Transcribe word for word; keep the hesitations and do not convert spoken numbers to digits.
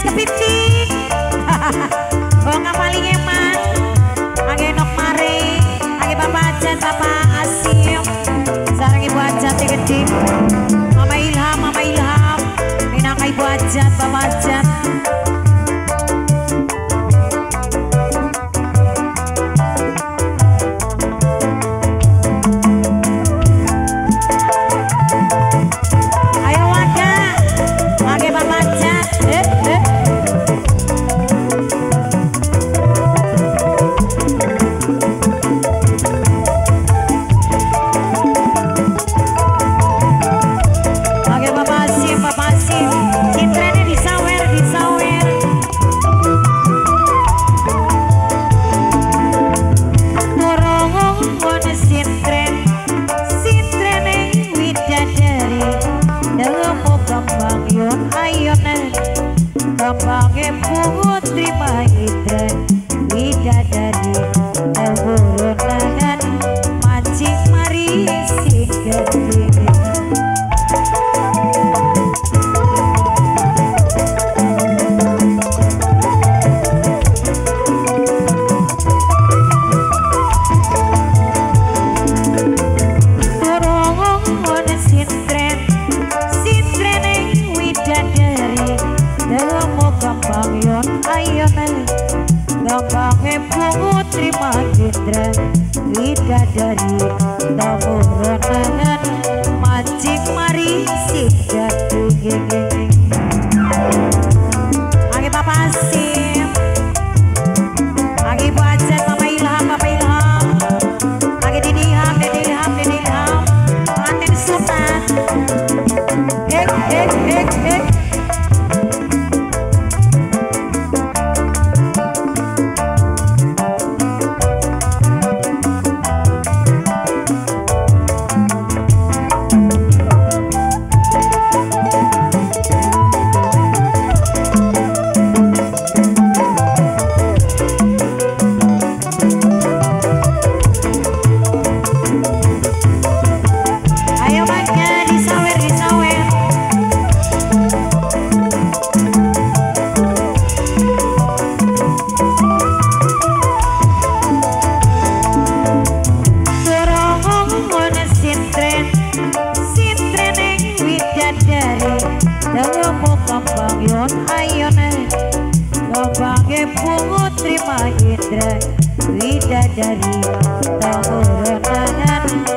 mas kepicik. Oh ngapalin emas, angin nok mari, angin bapak ajan bapak asyik, sarang ibu ajan tegedip, mama ilham mama ilham, minang ibu ajan bapak ajan. Putri Mahindra, widadari, tahu renangan.